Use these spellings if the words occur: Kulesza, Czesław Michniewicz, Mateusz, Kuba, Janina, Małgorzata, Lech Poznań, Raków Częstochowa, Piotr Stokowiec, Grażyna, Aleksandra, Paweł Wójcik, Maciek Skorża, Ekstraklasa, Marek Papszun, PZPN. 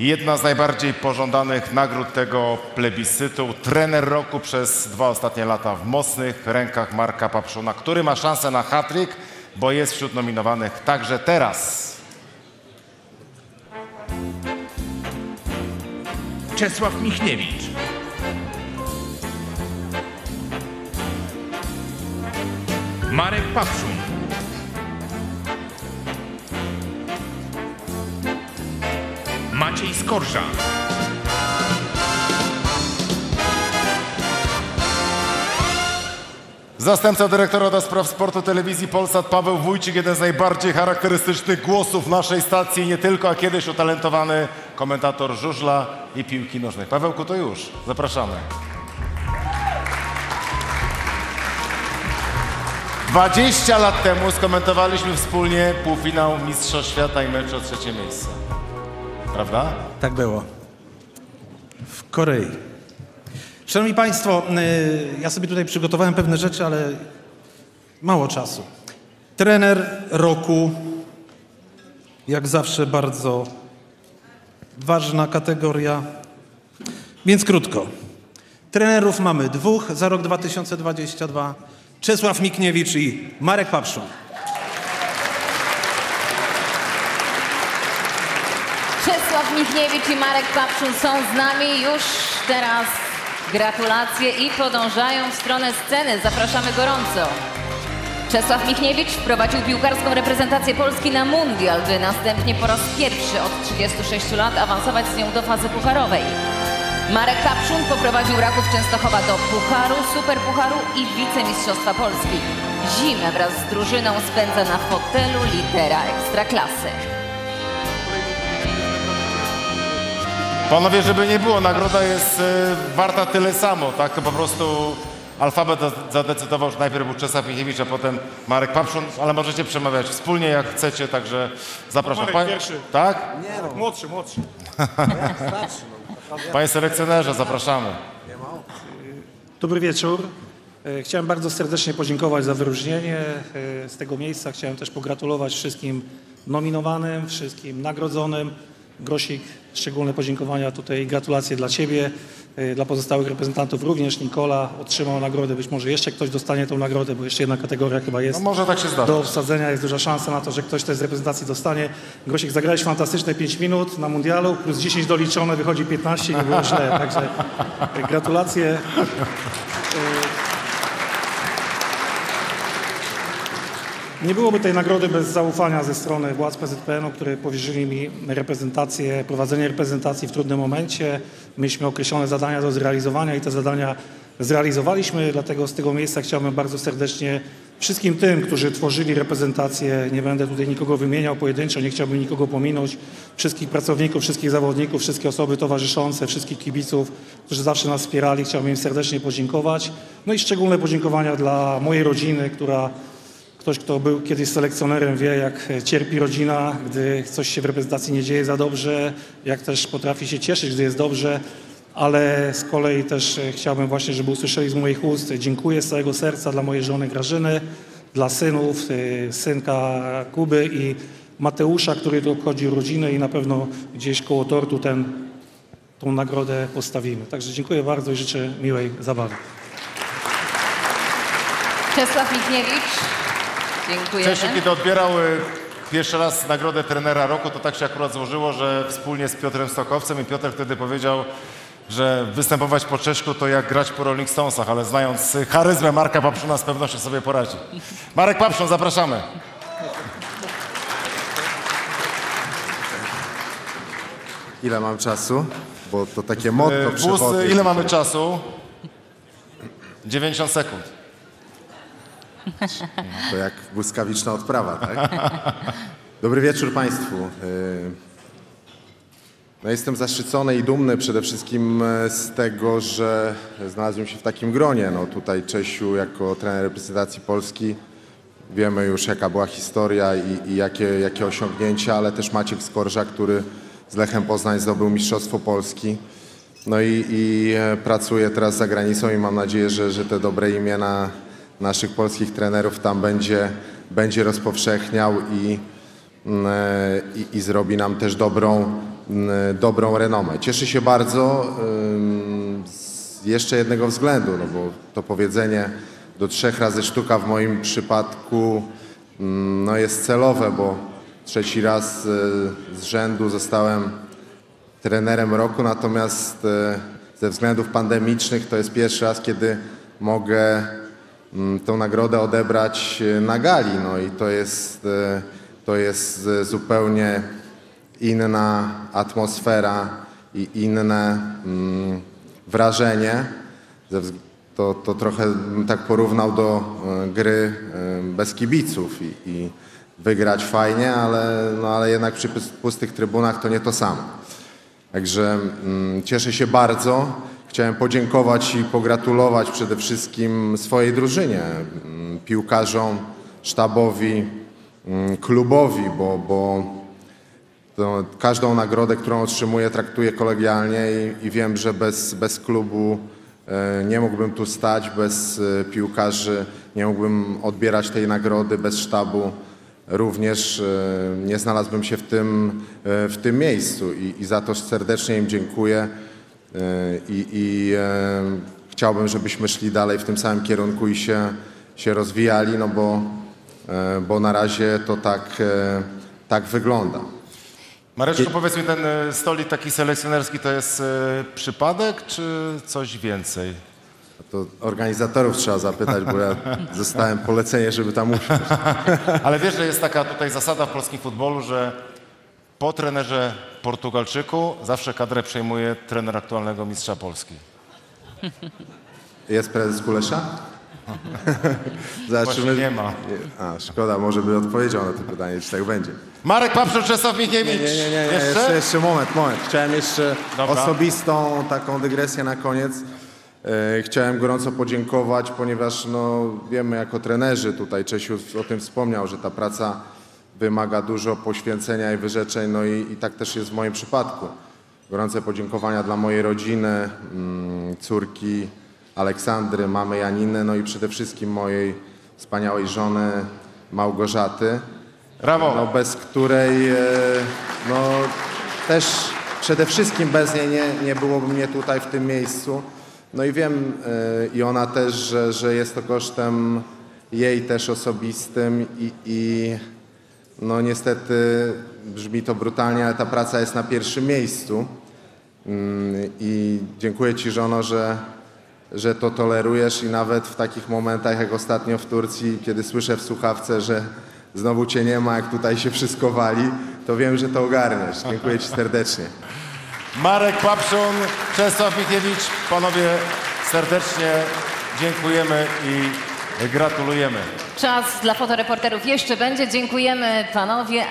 Jedna z najbardziej pożądanych nagród tego plebiscytu, trener roku przez 2 ostatnie lata w mocnych rękach Marka Papszuna, który ma szansę na hat-trick, bo jest wśród nominowanych także teraz. Czesław Michniewicz. Marek Papszun. Maciek Skorża. Zastępca dyrektora do spraw sportu telewizji Polsat Paweł Wójcik, jeden z najbardziej charakterystycznych głosów naszej stacji, nie tylko, a kiedyś utalentowany komentator żużla i piłki nożnej. Pawełku, to już. Zapraszamy. 20 lat temu skomentowaliśmy wspólnie półfinał Mistrzostw Świata i mecz o 3. miejsce. Prawda? Tak było. W Korei. Szanowni Państwo, ja sobie tutaj przygotowałem pewne rzeczy, ale mało czasu. Trener roku, jak zawsze bardzo ważna kategoria, więc krótko. Trenerów mamy 2 za rok 2022, Czesław Michniewicz i Marek Papszun. Czesław Michniewicz i Marek Papszun są z nami już teraz. Gratulacje i podążają w stronę sceny. Zapraszamy gorąco. Czesław Michniewicz wprowadził piłkarską reprezentację Polski na mundial, by następnie po raz pierwszy od 36 lat awansować z nią do fazy pucharowej. Marek Papszun poprowadził Raków Częstochowa do Pucharu, Superpucharu i Wicemistrzostwa Polski. Zimę wraz z drużyną spędza na fotelu litera Ekstraklasy. Panowie, żeby nie było, nagroda jest warta tyle samo, tak? To po prostu alfabet zadecydował, że najpierw był Czesław Michniewicz, a potem Marek Papszun, ale możecie przemawiać wspólnie jak chcecie, także zapraszam. No, Marek pierwszy. Tak? Nie, no. Młodszy. Panie selekcjonerze, zapraszamy. Dobry wieczór. Chciałem bardzo serdecznie podziękować za wyróżnienie. Z tego miejsca chciałem też pogratulować wszystkim nominowanym, wszystkim nagrodzonym. Grosik, szczególne podziękowania tutaj i gratulacje dla Ciebie, dla pozostałych reprezentantów również. Nikola otrzymał nagrodę, być może jeszcze ktoś dostanie tą nagrodę, bo jeszcze jedna kategoria chyba jest. No może tak się zdarza. Do wsadzenia jest duża szansa na to, że ktoś też z reprezentacji dostanie. Grosik, zagrałeś fantastyczne 5 minut na mundialu, plus 10 doliczone, wychodzi 15 i nie było źle, także gratulacje. Nie byłoby tej nagrody bez zaufania ze strony władz PZPN-u, które powierzyli mi reprezentację, prowadzenie reprezentacji w trudnym momencie. Mieliśmy określone zadania do zrealizowania i te zadania zrealizowaliśmy, dlatego z tego miejsca chciałbym bardzo serdecznie wszystkim tym, którzy tworzyli reprezentację, nie będę tutaj nikogo wymieniał pojedynczo, nie chciałbym nikogo pominąć, wszystkich pracowników, wszystkich zawodników, wszystkie osoby towarzyszące, wszystkich kibiców, którzy zawsze nas wspierali, chciałbym im serdecznie podziękować. No i szczególne podziękowania dla mojej rodziny, która... Ktoś, kto był kiedyś selekcjonerem, wie, jak cierpi rodzina, gdy coś się w reprezentacji nie dzieje za dobrze, jak też potrafi się cieszyć, gdy jest dobrze, ale z kolei też chciałbym właśnie, żeby usłyszeli z moich ust, dziękuję z całego serca dla mojej żony Grażyny, dla synów, synka Kuby i Mateusza, który tu obchodzi urodziny i na pewno gdzieś koło tortu tą nagrodę postawimy. Także dziękuję bardzo i życzę miłej zabawy. Czesław Michniewicz. Dziękujemy. Wcześniej, kiedy odbierał pierwszy raz nagrodę trenera roku, to tak się akurat złożyło, że wspólnie z Piotrem Stokowcem i Piotr wtedy powiedział, że występować po czesku to jak grać po Rolling Stonesach, ale znając charyzmę Marka Papszuna z pewnością sobie poradzi. Marek Papszun, zapraszamy. Ile mam czasu? Bo to takie motto przewodnie. Ile mamy czasu? 90 sekund. To jak błyskawiczna odprawa, tak? Dobry wieczór Państwu. No, jestem zaszczycony i dumny przede wszystkim z tego, że znalazłem się w takim gronie. No, tutaj Czesiu jako trener reprezentacji Polski. Wiemy już, jaka była historia i jakie osiągnięcia, ale też Maciek Skorża, który z Lechem Poznań zdobył Mistrzostwo Polski. No i pracuję teraz za granicą i mam nadzieję, że te dobre imię na naszych polskich trenerów tam będzie rozpowszechniał i zrobi nam też dobrą, dobrą renomę. Cieszy się bardzo z jeszcze jednego względu, no bo to powiedzenie do 3 razy sztuka w moim przypadku no jest celowe, bo 3. raz z rzędu zostałem trenerem roku, natomiast ze względów pandemicznych to jest 1. raz, kiedy mogę tę nagrodę odebrać na gali. No i to jest zupełnie inna atmosfera i inne wrażenie. To trochę tak porównał do gry bez kibiców i wygrać fajnie, ale jednak przy pustych trybunach to nie to samo. Także cieszę się bardzo. Chciałem podziękować i pogratulować przede wszystkim swojej drużynie, piłkarzom, sztabowi, klubowi, bo to każdą nagrodę, którą otrzymuję, traktuję kolegialnie i wiem, że bez klubu nie mógłbym tu stać, bez piłkarzy nie mógłbym odbierać tej nagrody, bez sztabu również nie znalazłbym się w tym miejscu i za to serdecznie im dziękuję i chciałbym, żebyśmy szli dalej w tym samym kierunku i się rozwijali, no bo na razie to tak wygląda. Mareczku, powiedz mi, ten stolik taki selekcjonerski to jest przypadek, czy coś więcej? To organizatorów trzeba zapytać, bo ja dostałem polecenie, żeby tam usiąść. Ale wiesz, że jest taka tutaj zasada w polskim futbolu, że po trenerze Portugalczyku zawsze kadrę przejmuje trener aktualnego mistrza Polski. Jest prezes Kulesza? Zobaczymy. Nie ma. A, szkoda, może by odpowiedział na to pytanie, czy tak będzie. Marek Papszun, Czesław Michniewicz. Nie, jeszcze moment. Chciałem jeszcze osobistą taką dygresję na koniec. Chciałem gorąco podziękować, ponieważ no, wiemy jako trenerzy, tutaj Czesiu o tym wspomniał, że ta praca wymaga dużo poświęcenia i wyrzeczeń, no i tak też jest w moim przypadku. Gorące podziękowania dla mojej rodziny, córki Aleksandry, mamy Janiny, no i przede wszystkim mojej wspaniałej żony Małgorzaty. Brawo. No, bez której no, też przede wszystkim bez niej nie byłoby mnie tutaj w tym miejscu. No i wiem i ona też, że jest to kosztem jej też osobistym i no niestety brzmi to brutalnie, ale ta praca jest na 1. miejscu i dziękuję Ci, żono, że to tolerujesz i nawet w takich momentach jak ostatnio w Turcji, kiedy słyszę w słuchawce, że znowu Cię nie ma, jak tutaj się wszystko wali, to wiem, że to ogarniesz. Dziękuję Ci serdecznie. Marek Papszun, Czesław Michniewicz, panowie serdecznie dziękujemy i gratulujemy. Czas dla fotoreporterów jeszcze będzie. Dziękujemy panowie.